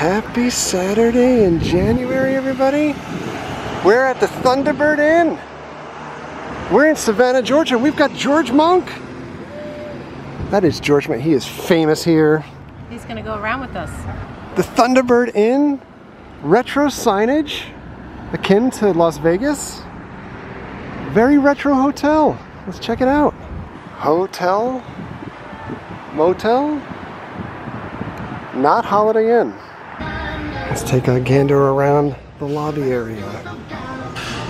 Happy Saturday in January, everybody. We're at the Thunderbird Inn. We're in Savannah, Georgia. We've got George Monk. That is George Monk. He is famous here. He's gonna go around with us. The Thunderbird Inn, retro signage akin to Las Vegas. Very retro hotel. Let's check it out. Hotel, motel, not Holiday Inn. Let's take a gander around the lobby area.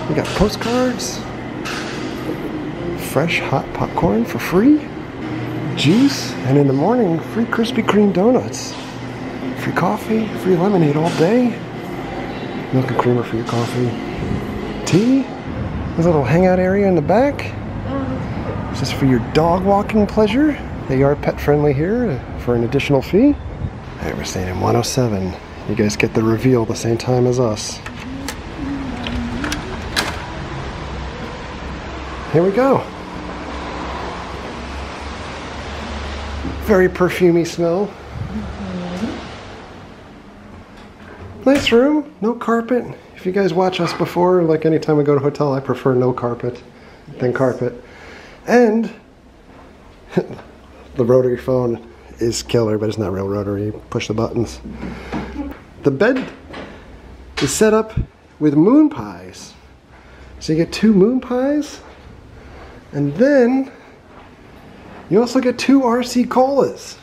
We got postcards, fresh hot popcorn for free, juice, and in the morning, free Krispy Kreme donuts, free coffee, free lemonade all day, milk and creamer for your coffee, tea, there's a little hangout area in the back. This is for your dog walking pleasure. They are pet friendly here for an additional fee. Alright, we're staying in 107. You guys get the reveal the same time as us. Here we go. Very perfumey smell. Nice room, no carpet. If you guys watch us before, like anytime we go to a hotel, I prefer no carpet than carpet. And the rotary phone is killer, but it's not real rotary. You push the buttons. The bed is set up with moon pies. So you get two moon pies, and then you also get two RC Colas.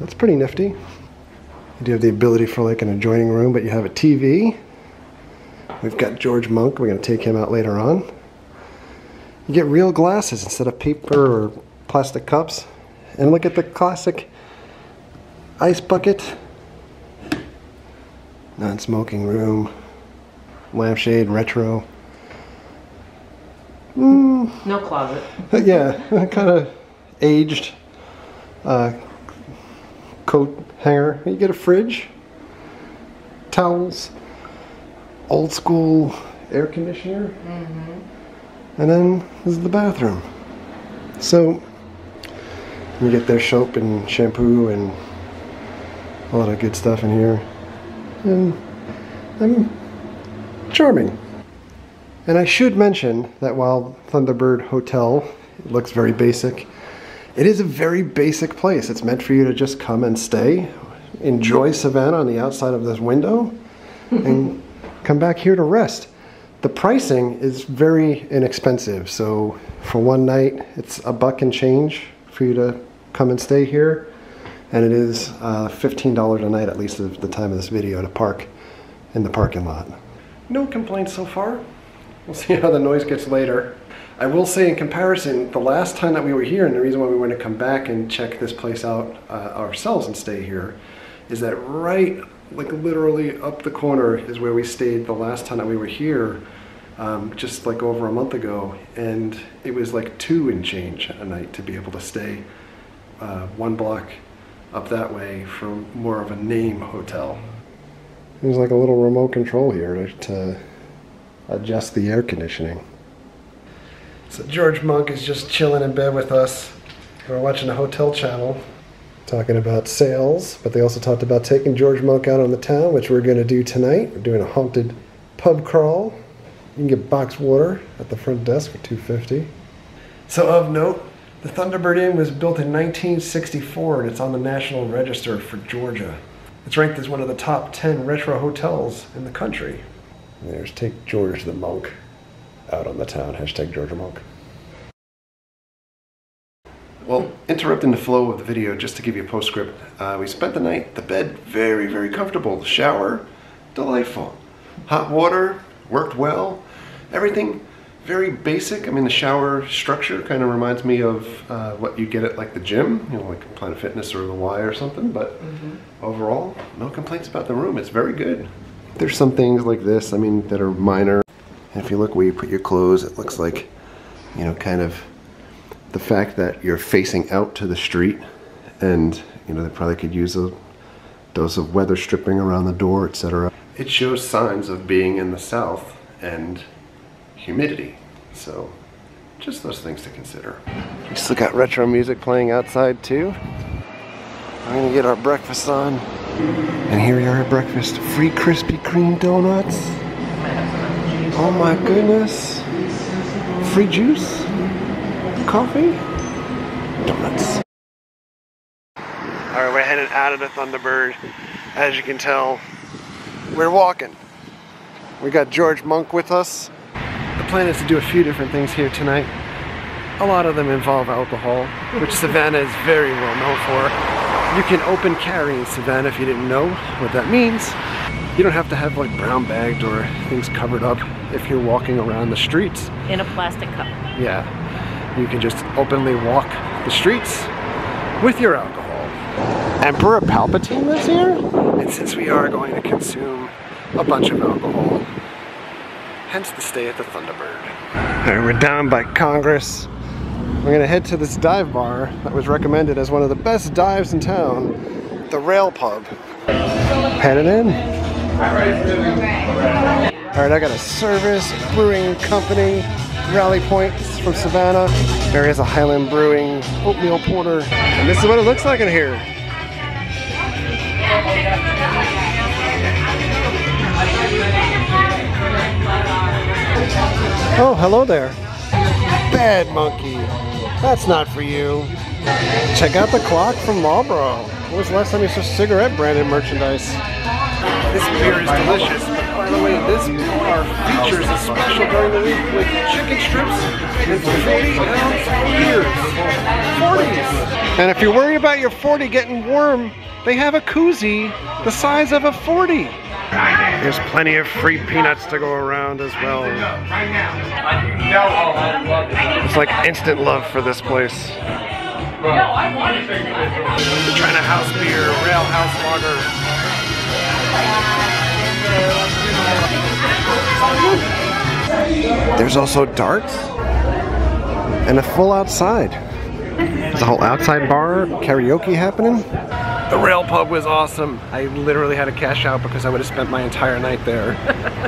That's pretty nifty. You do have the ability for like an adjoining room, but you have a TV. We've got George Monk, we're gonna take him out later on. You get real glasses instead of paper or plastic cups. And look at the classic ice bucket, non-smoking room, lampshade, retro. No closet. Yeah, kind of aged coat hanger. You get a fridge, towels, old school air conditioner, and then this is the bathroom. So you get their soap and shampoo and a lot of good stuff in here, and charming. And I should mention that while Thunderbird Hotel looks very basic, it is a very basic place. It's meant for you to just come and stay, enjoy Savannah on the outside of this window, and come back here to rest. The pricing is very inexpensive, so for one night, it's $1 and change for you to come and stay here. And it is $15 a night, at least at the time of this video, to park in the parking lot. No complaints so far. We'll see how the noise gets later. I will say, in comparison, the last time that we were here, and the reason why we want to come back and check this place out ourselves and stay here, is that right, like literally up the corner is where we stayed the last time that we were here, just like over a month ago, and it was like $2 and change a night to be able to stay one block up that way from more of a name hotel. There's like a little remote control here to adjust the air conditioning. So George Monk is just chilling in bed with us. We're watching the hotel channel, talking about sales, but they also talked about taking George Monk out on the town, which we're gonna do tonight. We're doing a haunted pub crawl. You can get boxed water at the front desk for $2.50. So of note, the Thunderbird Inn was built in 1964, and it's on the National Register for Georgia. It's ranked as one of the top 10 retro hotels in the country. And there's Take George the Monk out on the town, #GeorgiaMonk. Well, interrupting the flow of the video just to give you a postscript, we spent the night, the bed, very, very comfortable. The shower, delightful. Hot water, worked well. Everything very basic. I mean, the shower structure kind of reminds me of what you get at like the gym, you know, like Planet Fitness or the Y or something, but overall, no complaints about the room. It's very good. There's some things like this, I mean, that are minor. And if you look where you put your clothes, it looks like, you know, kind of the fact that you're facing out to the street, and, you know, they probably could use a dose of weather stripping around the door, etc. It shows signs of being in the South and humidity, so just those things to consider. You still got retro music playing outside too. We're gonna get our breakfast on. And here we are at breakfast. Free Krispy Kreme donuts. Oh my goodness. Free juice. Coffee. Donuts. Alright, we're headed out of the Thunderbird. As you can tell, we're walking. We got George Monk with us. The plan is to do a few different things here tonight. A lot of them involve alcohol, which Savannah is very well known for. You can open carry in Savannah if you didn't know what that means. You don't have to have like brown bagged or things covered up if you're walking around the streets. In a plastic cup. Yeah. You can just openly walk the streets with your alcohol. Emperor Palpatine lives here? And since we are going to consume a bunch of alcohol, hence the stay at the Thunderbird. Alright, we're down by Congress. We're gonna head to this dive bar that was recommended as one of the best dives in town, the Rail Pub. Headed in. Alright, I got a Service Brewing Company, Rally Points from Savannah. There is a Highland Brewing oatmeal porter. And this is what it looks like in here. Oh, hello there. Bad monkey. That's not for you. Check out the clock from Marlboro. When was the last time you saw cigarette branded merchandise? This beer is delicious. By the way, this bar features a special during the week with chicken strips and 40-ounce beers. 40s! And if you're worried about your 40 getting warm, they have a koozie the size of a 40. There's plenty of free peanuts to go around as well. It's like instant love for this place. The China House beer, Rail House lager. There's also darts and a full outside. There's a whole outside bar, karaoke happening. The Rail Pub was awesome. I literally had to cash out because I would have spent my entire night there.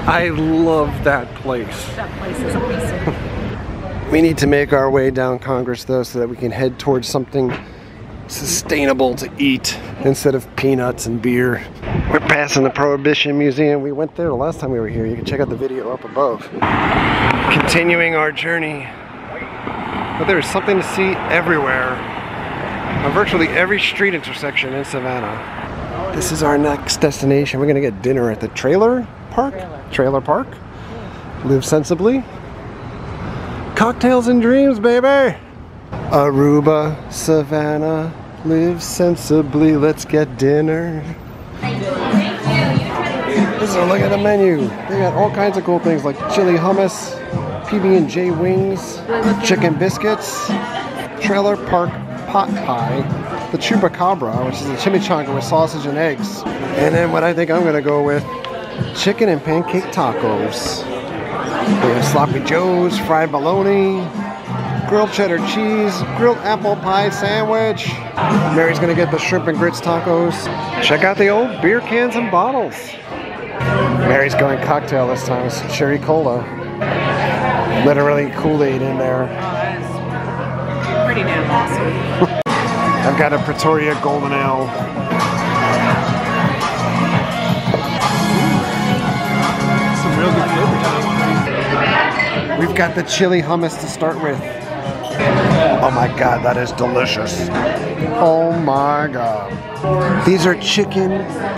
I love that place. That place is amazing. We need to make our way down Congress though so that we can head towards something sustainable to eat instead of peanuts and beer. We're passing the Prohibition Museum. We went there the last time we were here. You can check out the video up above. Continuing our journey. But there is something to see everywhere. On virtually every street intersection in Savannah. This is our next destination. We're gonna get dinner at the Treylor Park. Treylor Park. Live sensibly. Cocktails and dreams, baby! Aruba, Savannah, live sensibly. Let's get dinner. This is a look at the menu. They got all kinds of cool things like chili hummus, PB&J wings, chicken biscuits, Treylor Park pot pie, the chupacabra, which is a chimichanga with sausage and eggs, and then what I think I'm gonna go with, chicken and pancake tacos. We have sloppy joes, fried bologna, grilled cheddar cheese, grilled apple pie sandwich. Mary's gonna get the shrimp and grits tacos. Check out the old beer cans and bottles. Mary's going cocktail this time. It's cherry cola. Literally Kool-Aid in there. Awesome. I've got a Pretoria Golden Ale. Some real good flavor to this one. We've got the chili hummus to start with. Oh my god, that is delicious. Oh my god. These are chicken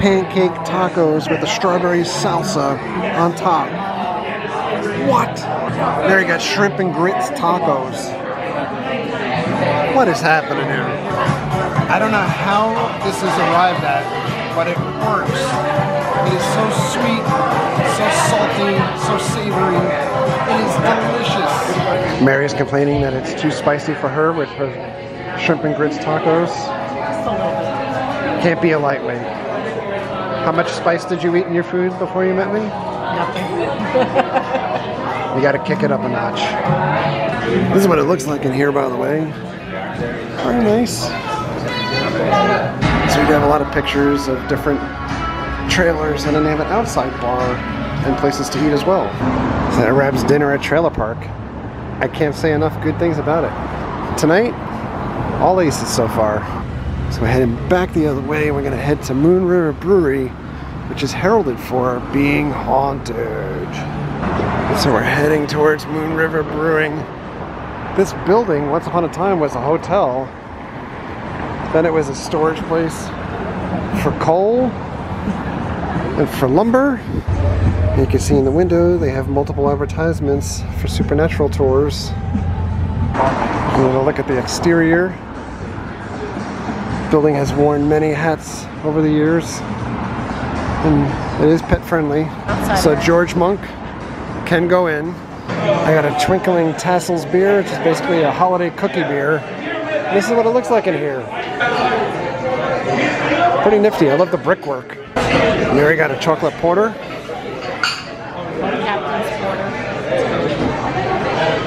pancake tacos with a strawberry salsa on top. What? There you got shrimp and grits tacos. What is happening here? I don't know how this is arrived at, but it works. It is so sweet, so salty, so savory. It is delicious. Mary's complaining that it's too spicy for her with her shrimp and grits tacos. Can't be a lightweight. How much spice did you eat in your food before you met me? Nothing. You gotta kick it up a notch. This is what it looks like in here, by the way. Very nice. So we have a lot of pictures of different trailers, and then they have an outside bar and places to eat as well. So that wraps dinner at Treylor Park. I can't say enough good things about it. Tonight, all aces so far. So we're heading back the other way. We're gonna head to Moon River Brewery, which is heralded for being haunted. So we're heading towards Moon River Brewing. This building, once upon a time, was a hotel. Then it was a storage place for coal and for lumber. And you can see in the window, they have multiple advertisements for supernatural tours. I'm gonna look at the exterior. The building has worn many hats over the years. And it is pet friendly. Outside so George Monk can go in. I got a Twinkling Tassels beer, which is basically a holiday cookie beer. This is what it looks like in here. Pretty nifty. I love the brickwork. We already got a chocolate porter.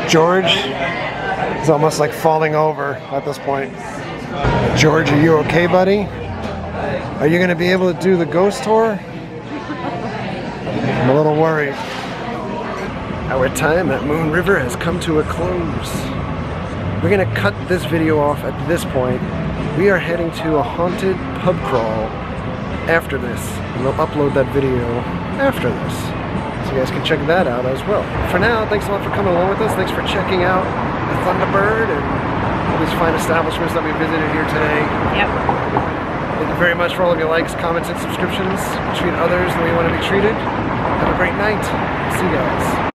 George is almost like falling over at this point. George, are you okay, buddy? Are you going to be able to do the ghost tour? I'm a little worried. Our time at Moon River has come to a close. We're going to cut this video off at this point. We are heading to a haunted pub crawl after this, and we'll upload that video after this. So you guys can check that out as well. For now, thanks a lot for coming along with us. Thanks for checking out the Thunderbird and all these fine establishments that we visited here today. Yep. Thank you very much for all of your likes, comments, and subscriptions. Treat others the way you want to be treated. Have a great night. See you guys.